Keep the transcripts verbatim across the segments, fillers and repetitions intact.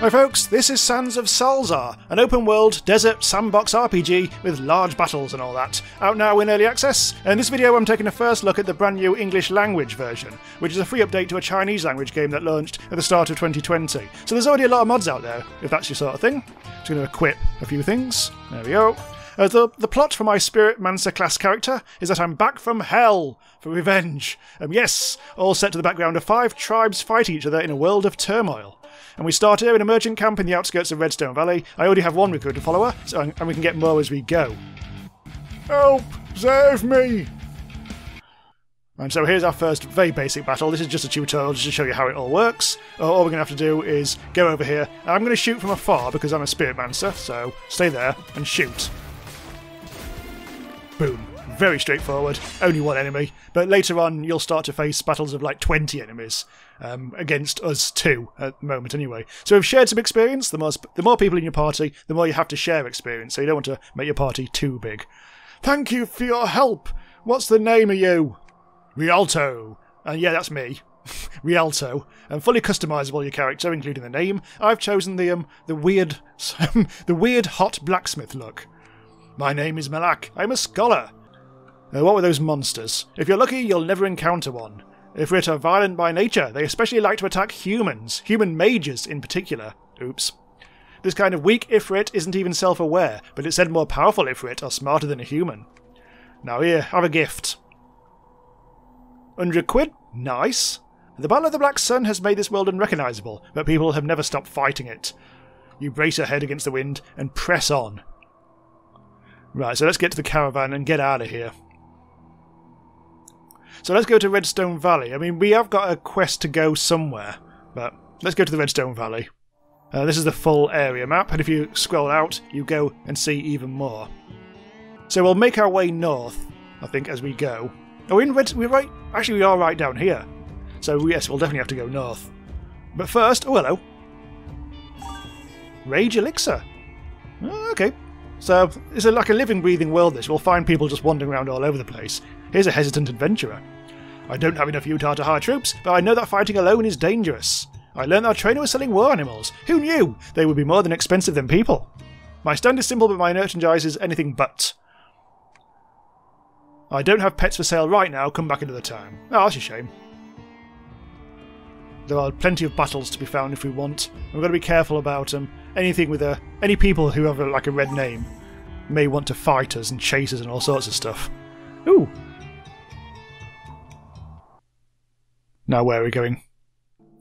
Hi folks, this is Sands of Salzaar, an open-world, desert, sandbox R P G with large battles and all that, out now in Early Access, and in this video I'm taking a first look at the brand new English language version, which is a free update to a Chinese language game that launched at the start of twenty twenty. So there's already a lot of mods out there, if that's your sort of thing. Just going to equip a few things. There we go. Uh, the, the plot for my Spirit Mancer class character is that I'm back from hell for revenge. Um, yes, all set to the background of five tribes fighting each other in a world of turmoil. And we start here in a merchant camp in the outskirts of Redstone Valley. I already have one recruiter follower, so, and we can get more as we go. Help! Save me! And so here's our first very basic battle. This is just a tutorial just to show you how it all works. Uh, all we're going to have to do is go over here. And I'm going to shoot from afar because I'm a Spirit Mancer, so stay there and shoot. Boom. Very straightforward. Only one enemy. But later on, you'll start to face battles of like twenty enemies um, against us two at the moment anyway. So we've shared some experience. The more, the more people in your party, the more you have to share experience. So you don't want to make your party too big. Thank you for your help. What's the name of you? Rialto. And yeah, that's me. Rialto. And fully customisable your character, including the name. I've chosen the um the weird the weird hot blacksmith look. My name is Malak. I'm a scholar. Uh, what were those monsters? If you're lucky, you'll never encounter one. Ifrit are violent by nature. They especially like to attack humans, human mages in particular. Oops. This kind of weak Ifrit isn't even self-aware, but it said more powerful Ifrit are smarter than a human. Now here, have a gift. Undriquid? Nice. The Battle of the Black Sun has made this world unrecognisable, but people have never stopped fighting it. You brace your head against the wind and press on. Right, so let's get to the caravan and get out of here. So let's go to Redstone Valley. I mean, we have got a quest to go somewhere, but let's go to the Redstone Valley. Uh, this is the full area map, and if you scroll out, you go and see even more. So we'll make our way north, I think, as we go. Oh, we're in Red... We're right... Actually, we are right down here. So, yes, we'll definitely have to go north. But first... Oh, hello. Rage Elixir. Oh, okay. So, it's like a living, breathing world, this. We'll find people just wandering around all over the place. Here's a hesitant adventurer. I don't have enough Utah to hire troops, but I know that fighting alone is dangerous. I learned our trainer was selling war animals. Who knew? They would be more than expensive than people. My stand is simple, but my merchandise is anything but. I don't have pets for sale right now. Come back another time. Oh, that's a shame. There are plenty of battles to be found if we want. We've got to be careful about them. Anything with a... Any people who have a, like a red name may want to fight us and chase us and all sorts of stuff. Ooh! Now where are we going?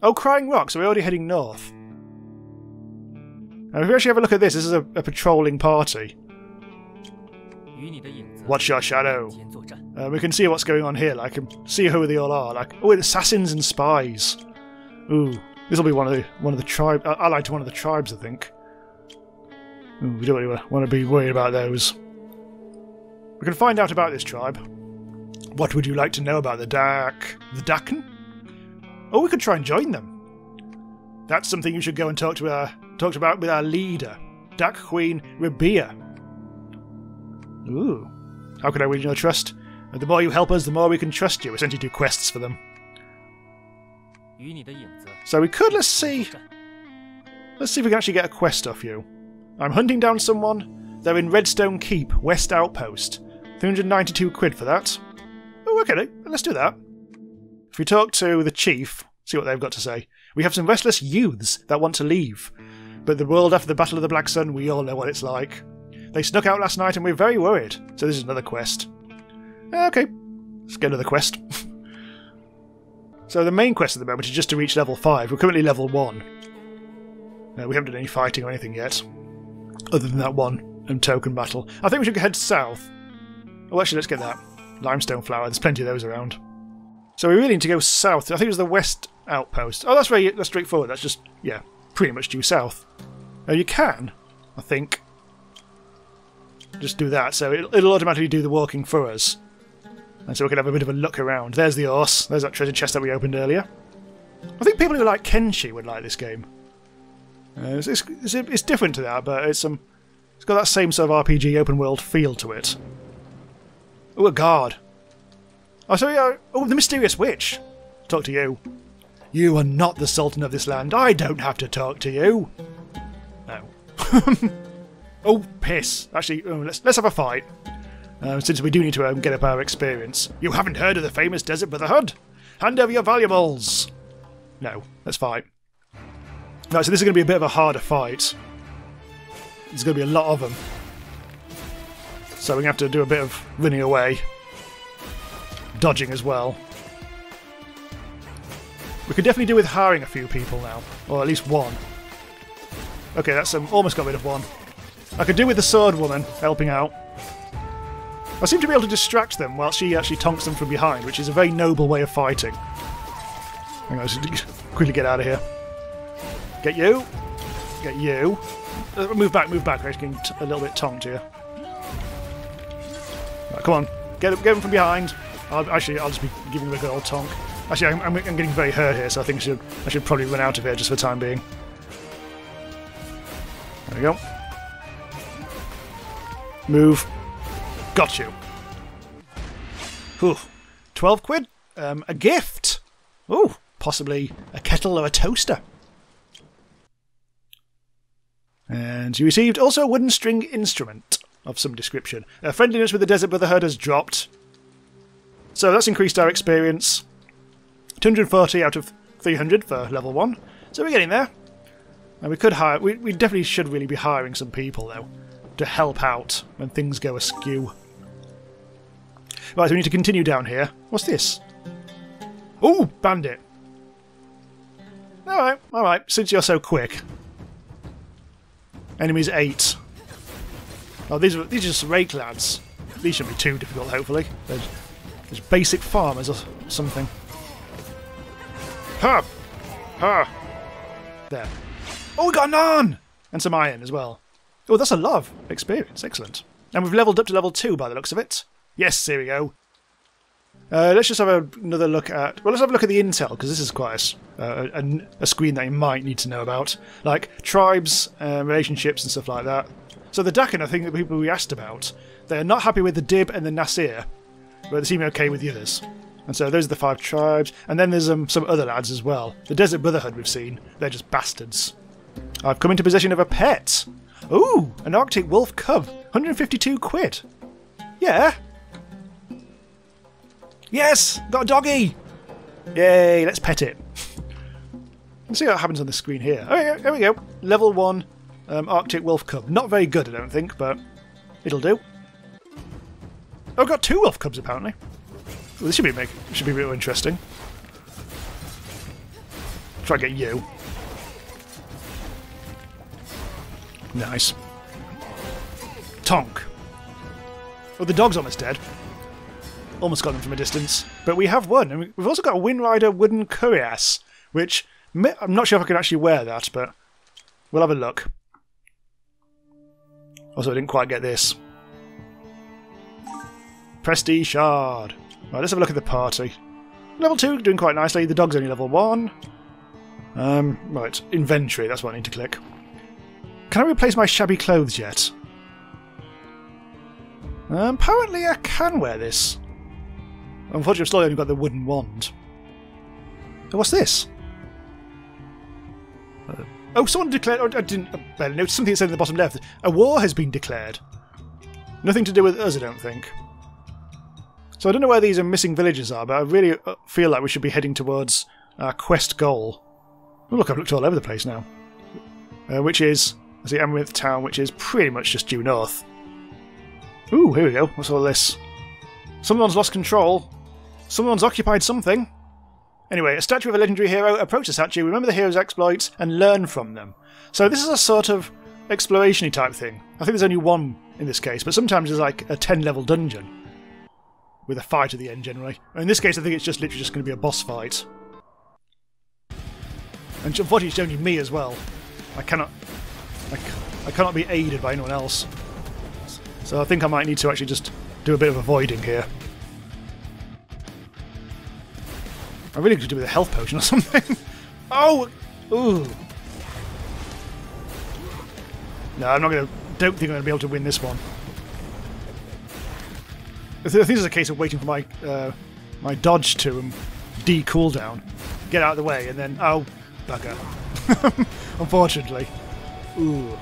Oh, Crying Rocks! Are we already heading north? And if we actually have a look at this, this is a, a patrolling party. Watch your shadow. Uh, we can see what's going on here. I can see who they all are. Like, oh, it's assassins and spies. Ooh, this will be one of the one of the tribe. Uh, allied to one of the tribes, I think. Ooh, we don't really want to be worried about those. We can find out about this tribe. What would you like to know about the Dak, the Dakkan? Oh, we could try and join them. That's something you should go and talk to our talk about with our leader, Dark Queen Rebeer. Ooh. How can I win your trust? The more you help us, the more we can trust you. We sent you two quests for them. So we could, let's see. Let's see if we can actually get a quest off you. I'm hunting down someone. They're in Redstone Keep, West Outpost. three hundred ninety-two quid for that. Oh, okay, let's do that. If we talk to the chief, see what they've got to say. We have some restless youths that want to leave. But the world after the Battle of the Black Sun, we all know what it's like. They snuck out last night and we're very worried. So this is another quest. Okay, let's get another quest. So the main quest at the moment is just to reach level five. We're currently level one. No, we haven't done any fighting or anything yet. Other than that one um, token battle. I think we should head south. Oh, actually, let's get that. Limestone flower. There's plenty of those around. So we really need to go south. I think it was the West Outpost. Oh, that's very that's straightforward. That's just, yeah, pretty much due south. Oh, you can, I think. Just do that, so it'll, it'll automatically do the walking for us. And so we can have a bit of a look around. There's the horse. There's that treasure chest that we opened earlier. I think people who like Kenshi would like this game. Uh, it's, it's, it's, it's different to that, but it's um, it's got that same sort of R P G open world feel to it. Oh, a guard. Oh, so yeah. Oh, the mysterious witch. Talk to you. You are not the Sultan of this land. I don't have to talk to you. No. Oh, piss. Actually, oh, let's, let's have a fight. Uh, since we do need to um, get up our experience. You haven't heard of the famous Desert Brotherhood? Hand over your valuables! No, let's fight. Right, so this is going to be a bit of a harder fight. There's going to be a lot of them. So we're going to have to do a bit of running away. Dodging as well. We could definitely do with hiring a few people now. Or at least one. Okay, that's um, almost got rid of one. I could do with the sword woman helping out. I seem to be able to distract them while she actually tonks them from behind, which is a very noble way of fighting. Hang on, let's quickly get out of here. Get you. Get you. Uh, move back, move back. I'm getting t a little bit tonked here. Right, come on. Get, get them from behind. I'll, actually, I'll just be giving them a good old tonk. Actually, I'm, I'm, I'm getting very hurt here, so I think I should, I should probably run out of here just for the time being. There we go. Move. Got you. Whew. Twelve quid. Um, a gift. Ooh, possibly a kettle or a toaster. And you received also a wooden string instrument of some description. Uh, friendliness with the Desert Brotherhood has dropped. So that's increased our experience. two hundred forty out of three hundred for level one. So we're getting there. And we could hire... We, we definitely should really be hiring some people, though, to help out when things go askew. Right, so we need to continue down here. What's this? Ooh, bandit. Alright, alright, since you're so quick. Enemies eight. Oh, these are, these are just rake lads. These shouldn't be too difficult, hopefully. They're just basic farmers or something. Ha! Ha! There. Oh, we got an iron! And some iron as well. Oh, that's a lot of experience. Excellent. And we've leveled up to level two by the looks of it. Yes, here we go. Uh, let's just have a, another look at... Well, let's have a look at the intel, because this is quite a, uh, a, a screen that you might need to know about. Like, tribes, uh, relationships, and stuff like that. So the Dakkan are things that people we asked about. They're not happy with the Dib and the Nasir, but they seem okay with the others. And so those are the five tribes. And then there's um, some other lads as well. The Desert Brotherhood we've seen. They're just bastards. I've come into possession of a pet! Ooh, an Arctic Wolf Cub. one hundred fifty-two quid. Yeah. Yes! Got a doggy! Yay, let's pet it. Let's see what happens on the screen here. Oh, yeah, there we go. Level one um, Arctic Wolf Cub. Not very good, I don't think, but it'll do. Oh, I've got two Wolf Cubs, apparently. Well, this should be, make, should be real interesting. Try to get you. Nice. Tonk. Oh, the dog's almost dead. Almost got them from a distance. But we have one. And we've also got a Windrider wooden cuirass, which may, I'm not sure if I can actually wear that, but we'll have a look. Also, I didn't quite get this. Prestige Shard. Right, let's have a look at the party. Level two, doing quite nicely. The dog's only level one. Um, right, inventory. That's what I need to click. Can I replace my shabby clothes yet? Um, apparently I can wear this. Unfortunately, I've still only got the wooden wand. Oh, what's this? Uh, oh, someone declared... Oh, I didn't... I barely noticed something that said in the bottom left. A war has been declared. Nothing to do with us, I don't think. So I don't know where these missing villages are, but I really feel like we should be heading towards our quest goal. Oh, look, I've looked all over the place now. Uh, which is... I see Amrith Town, which is pretty much just due north. Ooh, here we go. What's all this? Someone's lost control. Someone's occupied something. Anyway, a statue of a legendary hero, approach the statue, remember the hero's exploits, and learn from them. So this is a sort of exploration-y type thing. I think there's only one in this case, but sometimes there's like a ten level dungeon. With a fight at the end, generally. In this case, I think it's just literally just going to be a boss fight. And unfortunately, it's only me as well. I cannot... I, I cannot be aided by anyone else. So I think I might need to actually just do a bit of avoiding here. I really could do with a health potion or something. Oh! Ooh! No, I'm not going to... Don't think I'm going to be able to win this one. I think this is a case of waiting for my uh, my dodge to um, de-cooldown. get out of the way, and then, oh, bugger. Unfortunately. Ooh.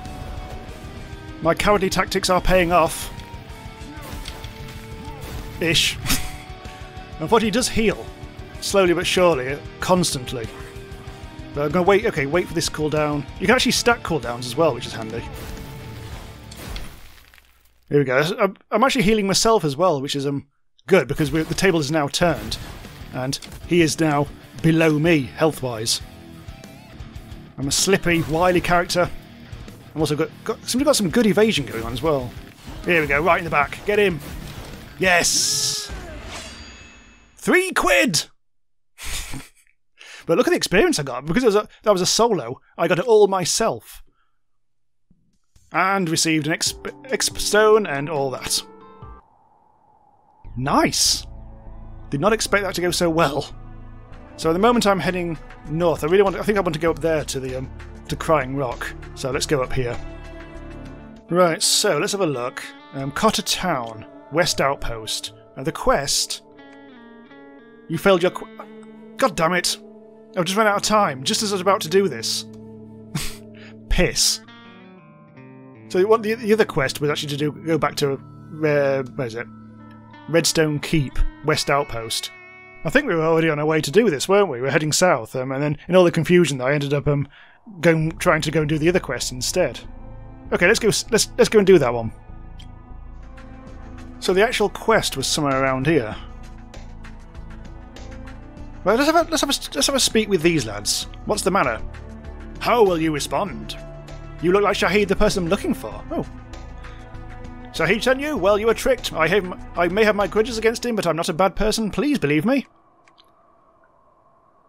My cowardly tactics are paying off. Ish. And what he does heal. Slowly but surely. Constantly. But I'm going to wait. Okay, wait for this cooldown. You can actually stack cooldowns as well, which is handy. Here we go. I'm actually healing myself as well, which is um good, because we're, the table is now turned. And he is now below me, health-wise. I'm a slippy, wily character. I've also got, got, somebody got some good evasion going on as well. Here we go, right in the back. Get him. Yes! Three quid! But look at the experience I got. Because it was a, that was a solo, I got it all myself. And received an exp, exp stone and all that. Nice! Did not expect that to go so well. So at the moment I'm heading north. I really want to, I think I want to go up there to the um, to Crying Rock. So let's go up here. Right, so let's have a look. Um, Cotter Town, West Outpost. Now the quest. You failed your. Qu God damn it! I've just run out of time. Just as I was about to do this. Piss. So what the, the other quest was actually to do go back to uh, where is it? Redstone Keep, West Outpost. I think we were already on our way to do this, weren't we? We were heading south, um, and then in all the confusion, I ended up um, going trying to go and do the other quest instead. Okay, let's go. Let's let's go and do that one. So the actual quest was somewhere around here. Well, let's have a, let's have a, let's have a speak with these lads. What's the matter? How will you respond? You look like Shahid, the person I'm looking for. Oh. So he sent you? Well, you were tricked. I have, I may have my grudges against him, but I'm not a bad person. Please believe me.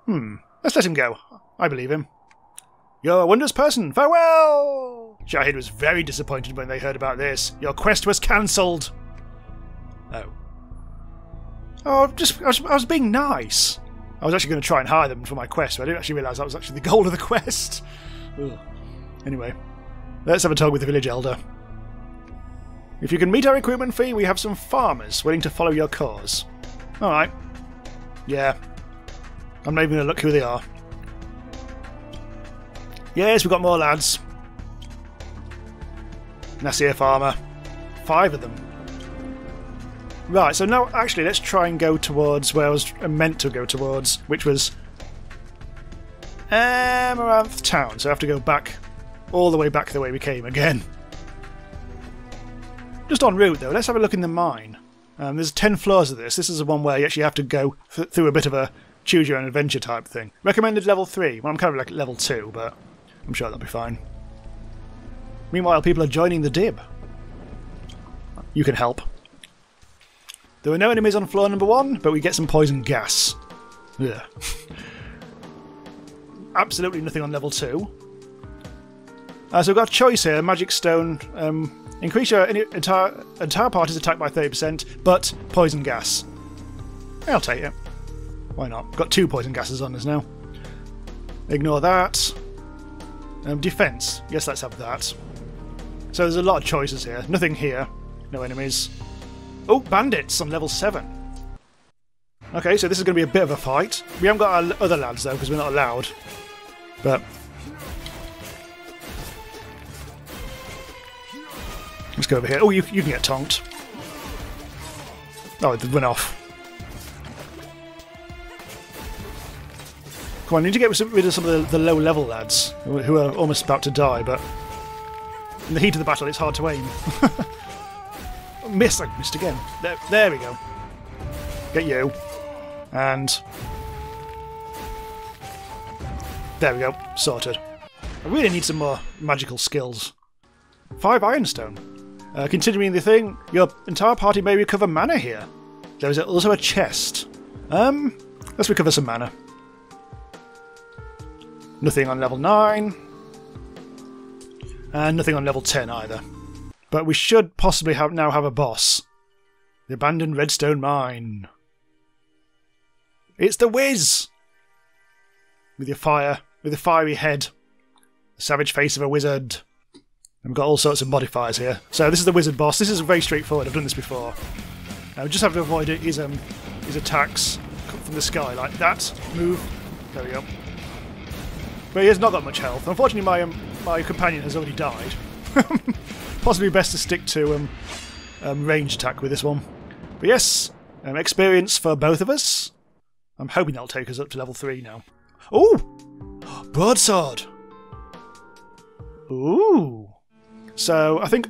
Hmm. Let's let him go. I believe him. You're a wondrous person. Farewell! Shahid was very disappointed when they heard about this. Your quest was cancelled. Oh. Oh, just, I was, I was being nice. I was actually going to try and hire them for my quest, but I didn't actually realise that was actually the goal of the quest. Ugh. Anyway. Let's have a talk with the village elder. If you can meet our recruitment fee, we have some farmers willing to follow your cause. Alright. Yeah. I'm not even going to look who they are. Yes, we've got more lads. Nasir Farmer. Five of them. Right, so now, actually, let's try and go towards where I was meant to go towards, which was Amrith Town. So I have to go back, all the way back the way we came again. Just en route, though, let's have a look in the mine. Um, there's ten floors of this. This is the one where you actually have to go th through a bit of a choose-your-own-adventure type thing. Recommended level three. Well, I'm kind of like level two, but I'm sure that'll be fine. Meanwhile, people are joining the dib. You can help. There were no enemies on floor number one, but we get some poison gas. Yeah. Absolutely nothing on level two. Uh, so we've got a choice here. Magic stone... Um, Increase your entire, entire party's attack by thirty percent, but poison gas. I'll take it. Why not? Got two poison gases on us now. Ignore that. Um, defense. Yes, let's have that. So there's a lot of choices here. Nothing here. No enemies. Oh, bandits on level seven. Okay, so this is going to be a bit of a fight. We haven't got our other lads, though, because we're not allowed. But... let's go over here. Oh, you, you can get tonked. Oh, it went off. Come on, I need to get rid of some of the, the low-level lads who are almost about to die, but in the heat of the battle, it's hard to aim. Miss, I missed again. There, there we go. Get you. And... there we go. Sorted. I really need some more magical skills. Five ironstone. Uh, continuing the thing, your entire party may recover mana here. There is also a chest. Um, let's recover some mana. Nothing on level nine. And nothing on level ten either. But we should possibly have now have a boss. The abandoned redstone mine. It's the Wiz! With your fire, with a fiery head. The savage face of a wizard. We've got all sorts of modifiers here. So this is the wizard boss. This is very straightforward. I've done this before. Now we just have to avoid it. His um, his attacks from the sky like that. Move, There we go. But he has not got much health. Unfortunately, my um, my companion has already died. Possibly best to stick to um, um, ranged attack with this one. But yes, um, experience for both of us. I'm hoping that'll take us up to level three now. Ooh! Broadsword! Ooh! So, I think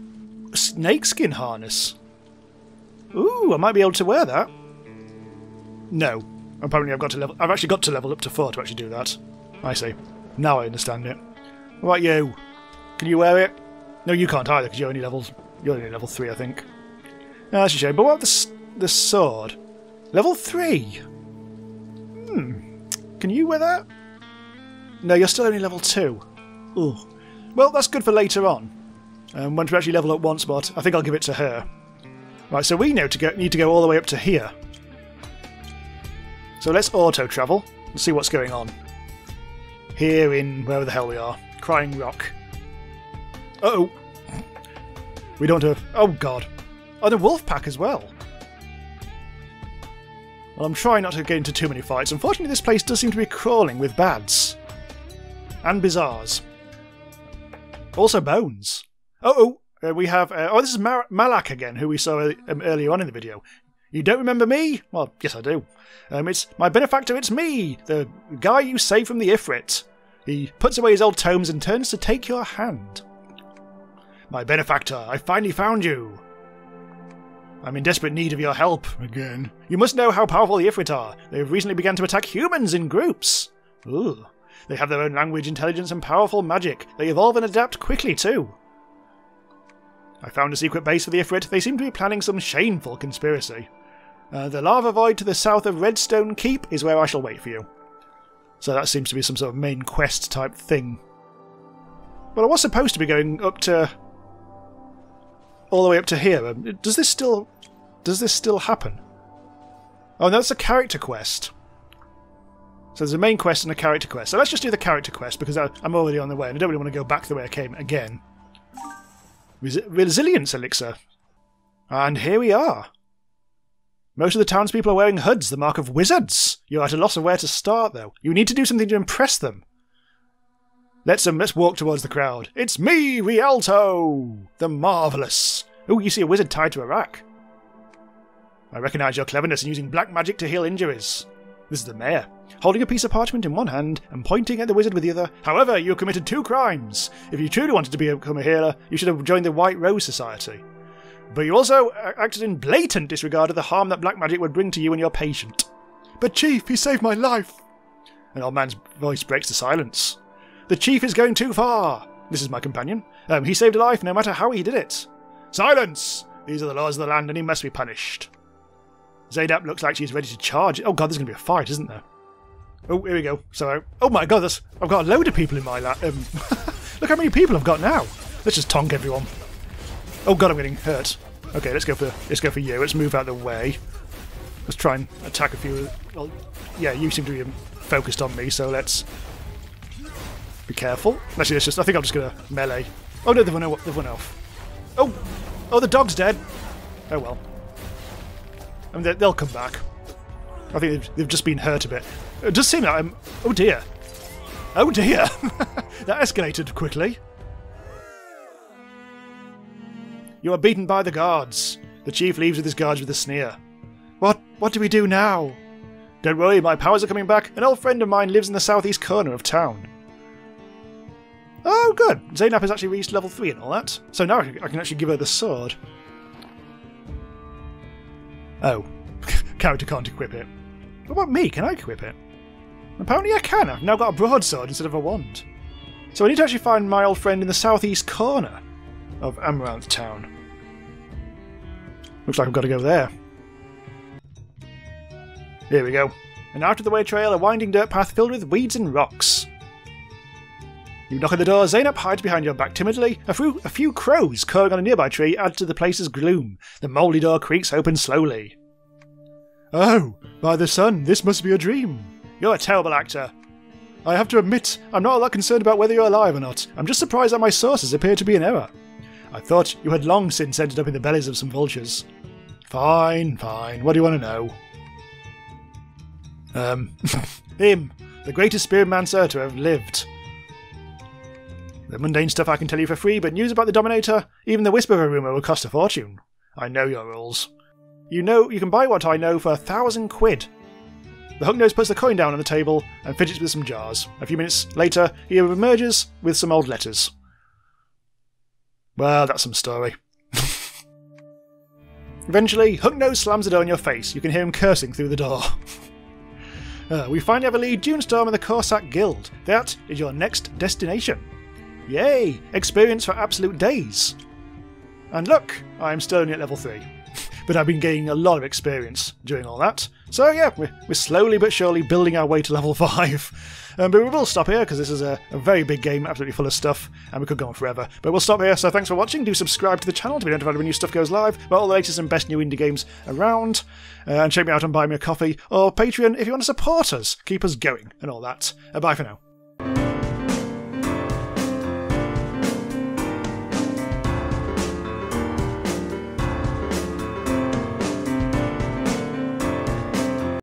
snakeskin harness. Ooh, I might be able to wear that. No. Apparently I've got to level... I've actually got to level up to four to actually do that. I see. Now I understand it. What about you? Can you wear it? No, you can't either, because you're only level... You're only level three, I think. No, that's a shame. But what about the, the sword? Level three? Hmm. Can you wear that? No, you're still only level two. Ooh. Well, that's good for later on. Um, once we actually level up one spot, I think I'll give it to her. Right, so we know to go, need to go all the way up to here. So let's auto-travel and see what's going on. Here in wherever the hell we are. Crying Rock. Uh-oh. We don't have... Oh, God. Oh, the wolf pack as well. Well, I'm trying not to get into too many fights. Unfortunately, this place does seem to be crawling with bads. And bizarres. Also bones. Uh-oh. Uh, we have... Uh, oh, this is Mar Malak again, who we saw um, earlier on in the video. You don't remember me? Well, yes I do. Um, it's my benefactor, it's me! The guy you saved from the Ifrit. He puts away his old tomes and turns to take your hand. My benefactor, I finally found you. I'm in desperate need of your help. Again. You must know how powerful the Ifrit are. They have recently begun to attack humans in groups. Ooh. They have their own language, intelligence and powerful magic. They evolve and adapt quickly too. I found a secret base for the Ifrit. They seem to be planning some shameful conspiracy. Uh, the lava void to the south of Redstone Keep is where I shall wait for you. So that seems to be some sort of main quest type thing. Well, I was supposed to be going up to... all the way up to here. Um, does this still... does this still happen? Oh, no, that's a character quest. So there's a main quest and a character quest. So let's just do the character quest, because I, I'm already on the way and I don't really want to go back the way I came again. Res resilience elixir. And here we are. Most of the townspeople are wearing hoods, the mark of wizards. You're at a loss of where to start, though. You need to do something to impress them. Let's um, let's walk towards the crowd. It's me, Rialto, the marvellous. Ooh, you see a wizard tied to a rack. I recognise your cleverness in using black magic to heal injuries. This is the mayor, holding a piece of parchment in one hand and pointing at the wizard with the other. However, you have committed two crimes. If you truly wanted to become a healer, you should have joined the White Rose Society. But you also acted in blatant disregard of the harm that black magic would bring to you and your patient. But Chief, he saved my life! An old man's voice breaks the silence. The Chief is going too far! This is my companion. Um, he saved a life no matter how he did it. Silence! These are the laws of the land and he must be punished. Zainab looks like she's ready to charge. Oh god, there's going to be a fight, isn't there? Oh, here we go. So, oh my god, that's, I've got a load of people in my lap. Um, look how many people I've got now. Let's just tonk everyone. Oh god, I'm getting hurt. Okay, let's go for let's go for you. Let's move out of the way. Let's try and attack a few. Well, yeah, you seem to be focused on me, so let's be careful. Actually, let's just. I think I'm just going to melee. Oh no, they've run off. Oh, oh, the dog's dead. Oh well. I mean, they'll come back. I think they've, they've just been hurt a bit. It does seem like I'm... Oh dear. Oh dear. That escalated quickly. You are beaten by the guards. The chief leaves with his guards with a sneer. What? What do we do now? Don't worry, my powers are coming back. An old friend of mine lives in the southeast corner of town. Oh, good. Zainab has actually reached level three and all that. So now I can actually give her the sword. Oh. Character can't equip it. What about me? Can I equip it? Apparently I can. I've now got a broadsword instead of a wand. So I need to actually find my old friend in the southeast corner of Amrith Town. Looks like I've got to go there. Here we go. An out-of-the-way trail, a winding dirt path filled with weeds and rocks. You knock at the door, Zainab hides behind your back timidly. A few, a few crows cawing on a nearby tree add to the place's gloom. The mouldy door creaks open slowly. Oh, by the sun, this must be a dream. You're a terrible actor. I have to admit, I'm not all that concerned about whether you're alive or not. I'm just surprised that my sources appear to be in error. I thought you had long since ended up in the bellies of some vultures. Fine, fine. What do you want to know? Um, him. The greatest spearmancer to have lived. The mundane stuff I can tell you for free, but news about the Dominator, even the whisper of a rumour will cost a fortune. I know your rules. You know you can buy what I know for a thousand quid. The Hucknose puts the coin down on the table and fidgets with some jars. A few minutes later, he emerges with some old letters. Well, that's some story. Eventually, Hucknose slams the door in your face. You can hear him cursing through the door. uh, we finally have a lead, Dunestorm and the Corsak Guild. That is your next destination. Yay! Experience for absolute days. And look, I'm still only at level three. But I've been gaining a lot of experience during all that. So yeah, we're, we're slowly but surely building our way to level five. Um, but we will stop here, because this is a, a very big game, absolutely full of stuff, and we could go on forever. But we'll stop here, so thanks for watching. Do subscribe to the channel to be notified when new stuff goes live, about all the latest and best new indie games around. Uh, and check me out on Buy Me a Coffee, or Patreon if you want to support us, keep us going, and all that. Uh, bye for now.